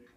But